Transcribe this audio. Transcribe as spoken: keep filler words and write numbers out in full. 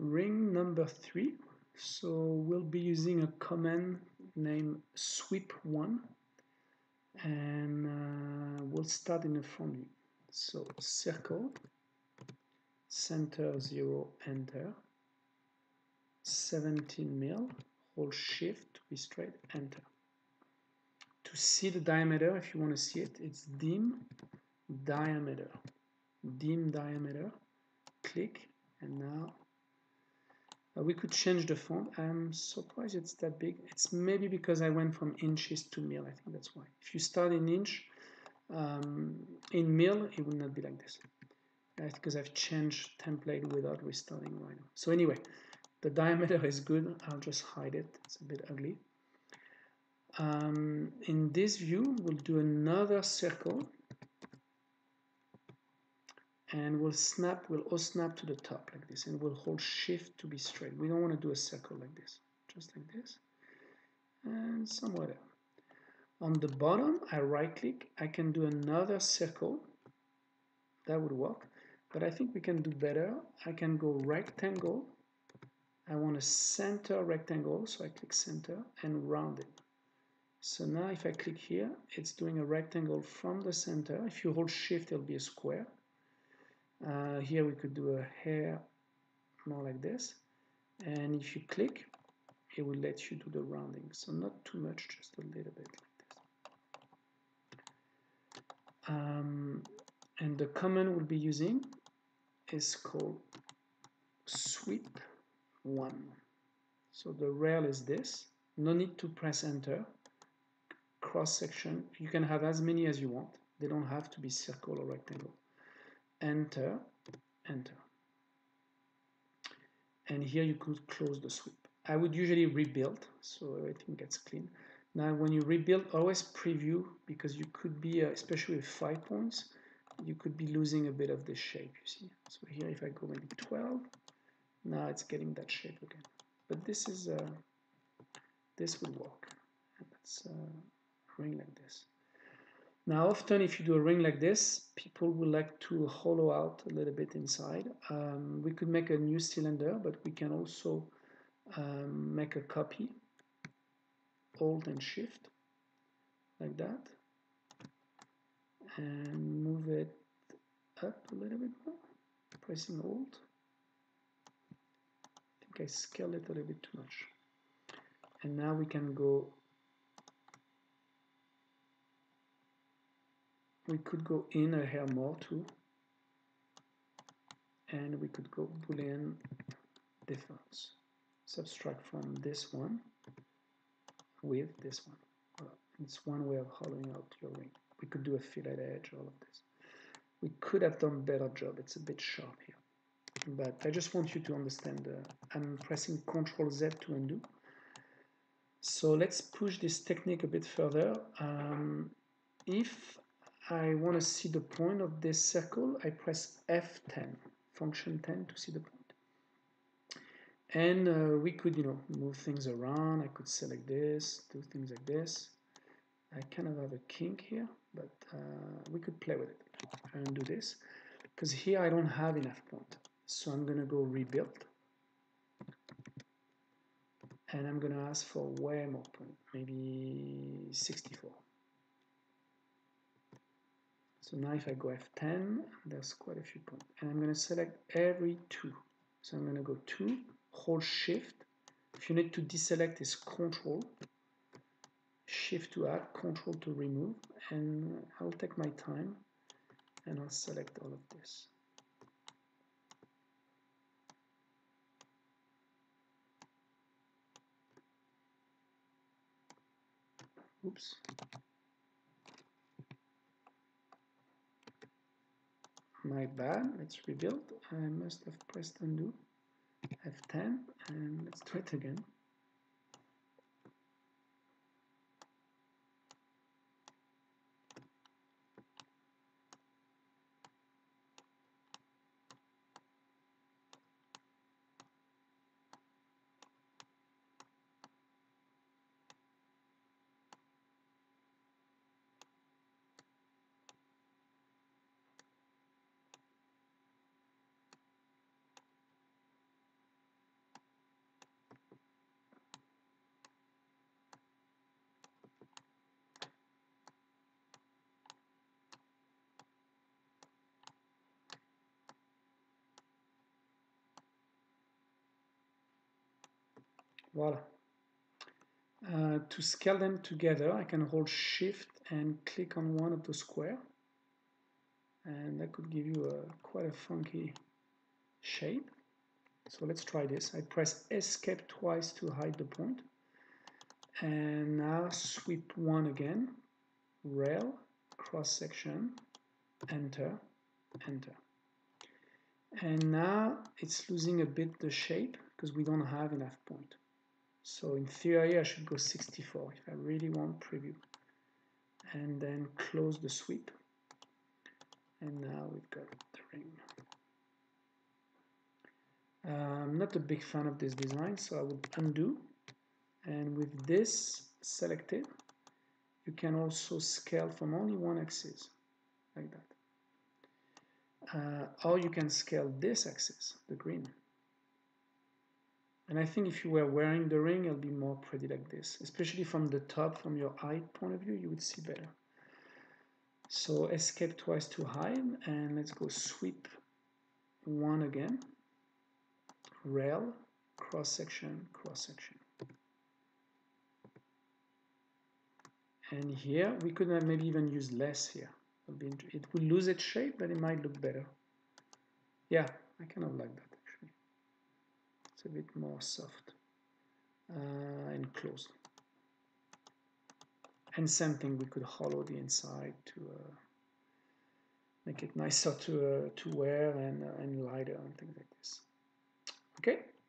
ring number three. So we'll be using a command named sweep one, and uh, we'll start in the front view. So circle, center zero, enter, seventeen mil, hold shift, restrain, enter. To see the diameter, if you want to see it, it's dim diameter, dim diameter, click, and now uh, we could change the font. I'm surprised it's that big. It's maybe because I went from inches to mil, I think that's why. If you start in inch, um, in mil, it would not be like this. That's because I've changed template without restarting right now. So anyway, the diameter is good, I'll just hide it, it's a bit ugly. Um, in this view, we'll do another circle, and we'll snap, we'll all snap to the top like this, and we'll hold shift to be straight. We don't want to do a circle like this, just like this, and somewhere there. On the bottom, I right click, I can do another circle, that would work, but I think we can do better. I can go rectangle, I want to center rectangle, so I click center and round it. So now if I click here, it's doing a rectangle from the center. If you hold shift, it'll be a square. Uh, here we could do a hair more like this, and if you click, it will let you do the rounding, so not too much, just a little bit like this. Um, and the command we'll be using is called sweep one. So the rail is this, no need to press enter, cross section, you can have as many as you want, they don't have to be circle or rectangle. Enter, enter. And here you could close the sweep. I would usually rebuild, so everything gets clean. Now when you rebuild, always preview, because you could be, uh, especially with five points, you could be losing a bit of the shape, you see. So here if I go maybe twelve, now it's getting that shape again. But this is, uh, this would work. That's a ring like this. Now often if you do a ring like this, people would like to hollow out a little bit inside. Um, we could make a new cylinder, but we can also um, make a copy, Alt and Shift, like that, and move it up a little bit more, pressing Alt. I think I scaled it a little bit too much. And now we can go, we could go in a hair more too, and we could go boolean difference, subtract from this one with this one. Well, it's one way of hollowing out your ring. We could do a fillet edge, all of this. We could have done a better job, it's a bit sharp here, but I just want you to understand. Uh, I'm pressing Ctrl Z to undo. So let's push this technique a bit further. Um, if I want to see the point of this circle, I press F ten, function ten, to see the point. And uh, we could, you know, move things around. I could select this, do things like this. I kind of have a kink here, but uh, we could play with it. And do this, because here I don't have enough point. So I'm going to go rebuild. And I'm going to ask for way more point, maybe sixty-four. So now if I go F ten, there's quite a few points. And I'm going to select every two. So I'm going to go two, hold shift. If you need to deselect, it's control. Shift to add, control to remove. And I'll take my time and I'll select all of this. Oops. My bad, let's rebuild. I must have pressed undo, F ten, and let's do it again. Voila. Uh, to scale them together, I can hold Shift and click on one of the square, and that could give you a quite a funky shape. So let's try this. I press Escape twice to hide the point, and now sweep one again, rail, cross section, enter, enter. And now it's losing a bit the shape because we don't have enough point. So in theory, I should go sixty-four if I really want preview. And then close the sweep. And now we've got the ring. Uh, I'm not a big fan of this design, so I would undo. And with this selected, you can also scale from only one axis, like that. Uh, or you can scale this axis, the green. And I think if you were wearing the ring, it'll be more pretty like this. Especially from the top, from your height point of view, you would see better. So escape twice to hide, and let's go sweep one again. Rail, cross section, cross section. And here, we could maybe even use less here. It will lose its shape, but it might look better. Yeah, I kind of like that. It's a bit more soft uh, and closed. And same thing, we could hollow the inside to uh, make it nicer to uh, to wear and uh, and lighter and things like this. Okay.